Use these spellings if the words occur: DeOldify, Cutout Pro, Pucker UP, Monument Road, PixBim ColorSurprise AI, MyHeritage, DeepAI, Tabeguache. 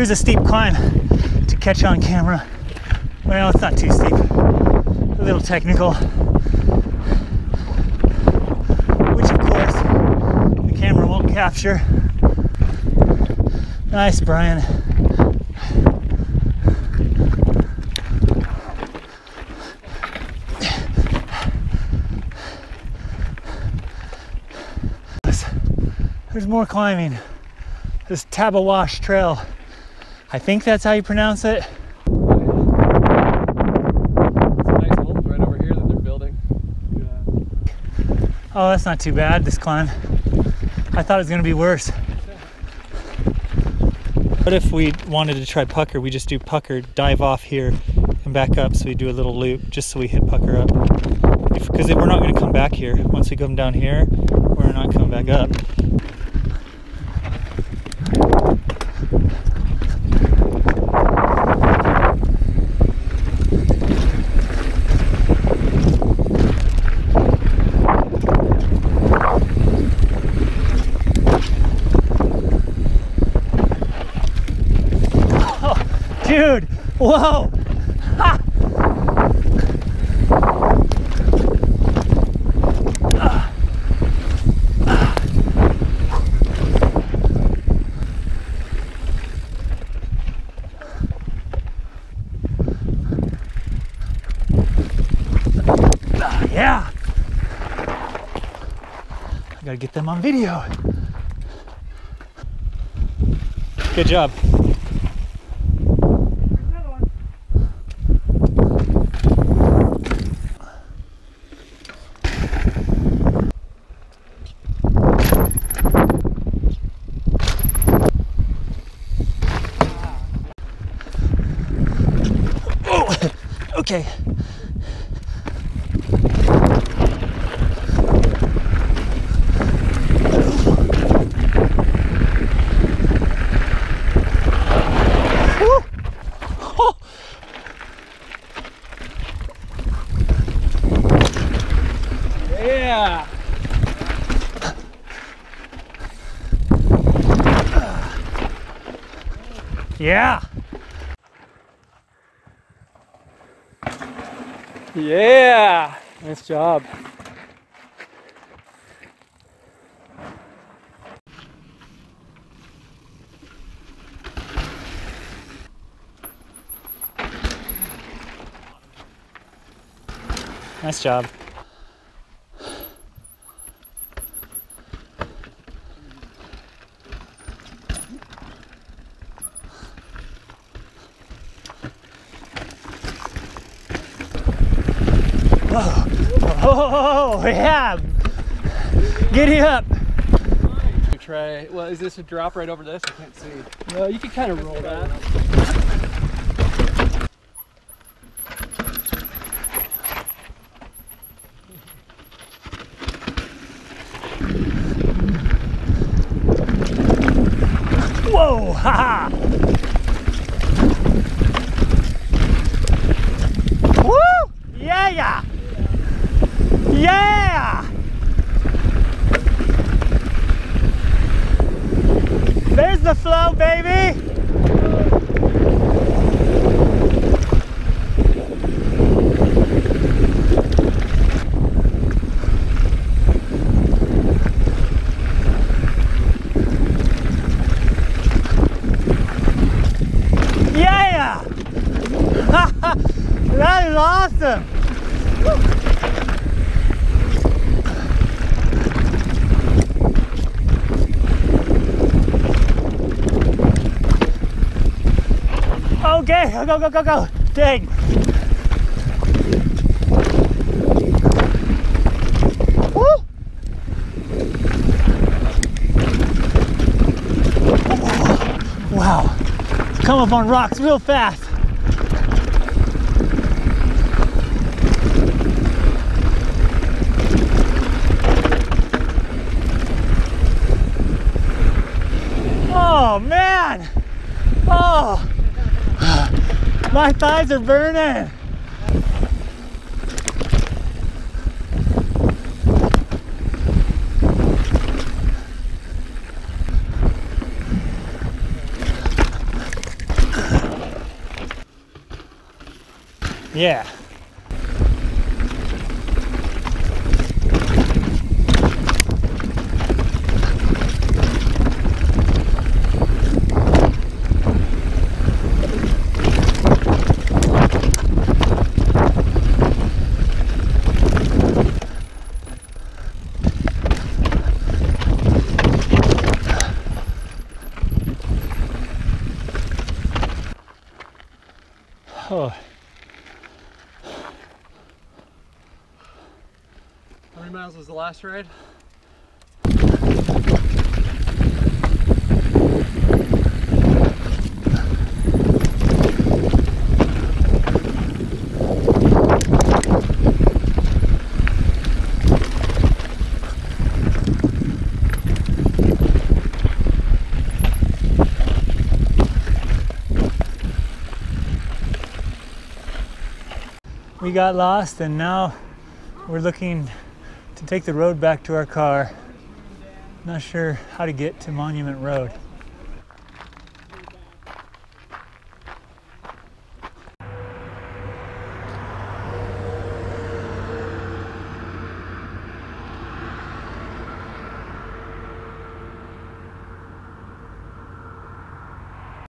It was a steep climb to catch on camera. Well, it's not too steep, a little technical, which of course the camera won't capture. Nice, Brian. There's more climbing. This Tabeguache trail. I think that's how you pronounce it. Oh, that's not too bad, this climb. I thought it was going to be worse. What if we wanted to try Pucker? We just do Pucker, dive off here, and back up, so we do a little loop, just so we hit Pucker up. Because we're not going to come back here. Once we come down here, we're not coming back up. Dude, whoa! Ha! Yeah! I gotta get them on video. Good job. Okay. Yeah. Yeah. Yeah, nice job. Nice job. Oh, yeah! Giddy up! Try, well, is this a drop right over this? I can't see. No, you can kind of roll that. Whoa! Ha ha! Yeah! There's the flow, baby! Yeah! That is awesome! Woo. Okay, go, go, go, go, dang. Woo! Oh, wow, come up on rocks real fast. Oh, man. Oh. My thighs are burning! Yeah. Oh. How many miles was the last ride? We got lost and now we're looking to take the road back to our car. Not sure how to get to Monument Road.